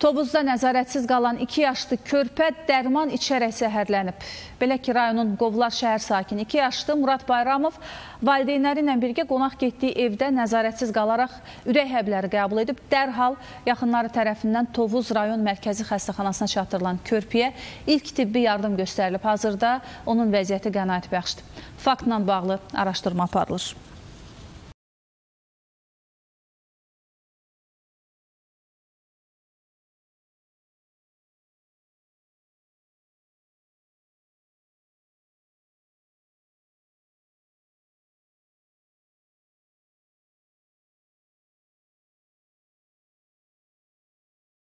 Tovuzda nəzarətsiz qalan 2 yaşlı körpə dərman içərək zəhərlənib. Belə ki, rayonun Qovlar şəhər sakini 2 yaşlı Murad Bayramov valideynləri ilə birgə qonaq getdiyi evdə nəzarətsiz qalaraq ürək həbləri qəbul edib, dərhal yaxınları tərəfindən Tovuz Rayon Mərkəzi Xəstəxanasına çatdırılan körpəyə ilk tibbi yardım göstərilib. Hazırda onun vəziyyəti qənaətbəxşdir. Faktla bağlı araşdırma aparılır.